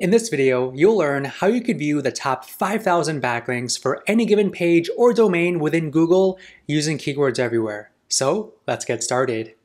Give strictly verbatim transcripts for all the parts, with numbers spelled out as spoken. In this video, you'll learn how you could view the top five thousand backlinks for any given page or domain within Google using Keywords Everywhere. So let's get started.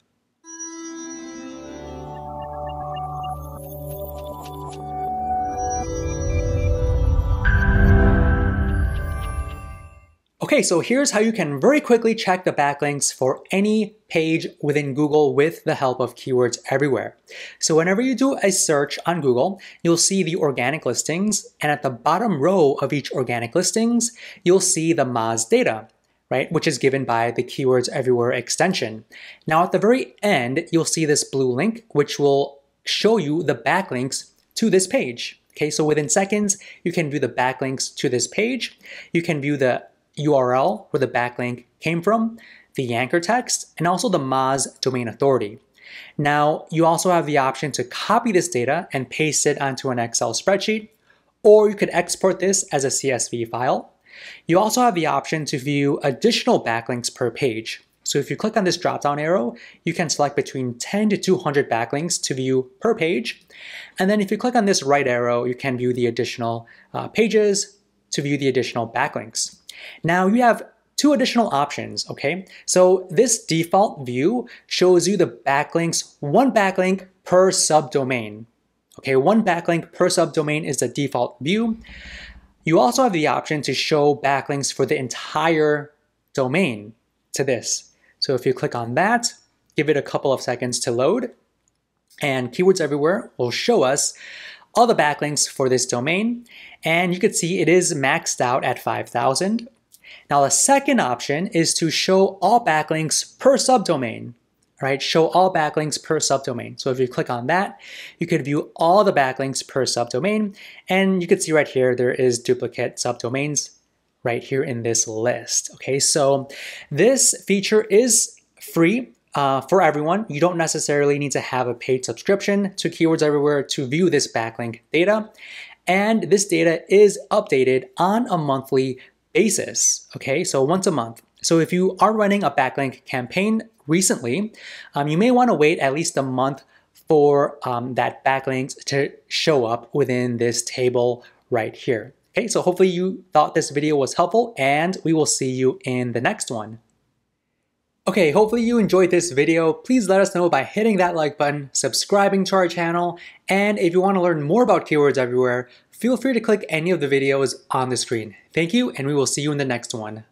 Okay, so here's how you can very quickly check the backlinks for any page within Google with the help of Keywords Everywhere. So whenever you do a search on Google, you'll see the organic listings, and at the bottom row of each organic listings, you'll see the Moz data, right, which is given by the Keywords Everywhere extension. Now at the very end, you'll see this blue link, which will show you the backlinks to this page. Okay, so within seconds, you can view the backlinks to this page. You can view the U R L where the backlink came from, the anchor text, and also the Moz domain authority. Now, you also have the option to copy this data and paste it onto an Excel spreadsheet, or you could export this as a C S V file. You also have the option to view additional backlinks per page. So if you click on this drop-down arrow, you can select between ten to two hundred backlinks to view per page. And then if you click on this right arrow, you can view the additional uh, pages to view the additional backlinks. Now you have two additional options, okay? So this default view shows you the backlinks, one backlink per subdomain. Okay, one backlink per subdomain is the default view. You also have the option to show backlinks for the entire domain to this. So if you click on that, give it a couple of seconds to load, and Keywords Everywhere will show us all the backlinks for this domain. And you can see it is maxed out at five thousand. Now the second option is to show all backlinks per subdomain, right? Show all backlinks per subdomain. So if you click on that, you could view all the backlinks per subdomain. And you can see right here, there is duplicate subdomains right here in this list. Okay, so this feature is free uh, for everyone. You don't necessarily need to have a paid subscription to Keywords Everywhere to view this backlink data. And this data is updated on a monthly basis, okay? So once a month. So if you are running a backlink campaign recently, um, you may want to wait at least a month for um, that backlinks to show up within this table right here. Okay, so hopefully you thought this video was helpful, and we will see you in the next one. Okay, hopefully you enjoyed this video. Please let us know by hitting that like button, subscribing to our channel, and if you want to learn more about Keywords Everywhere, feel free to click any of the videos on the screen. Thank you, and we will see you in the next one.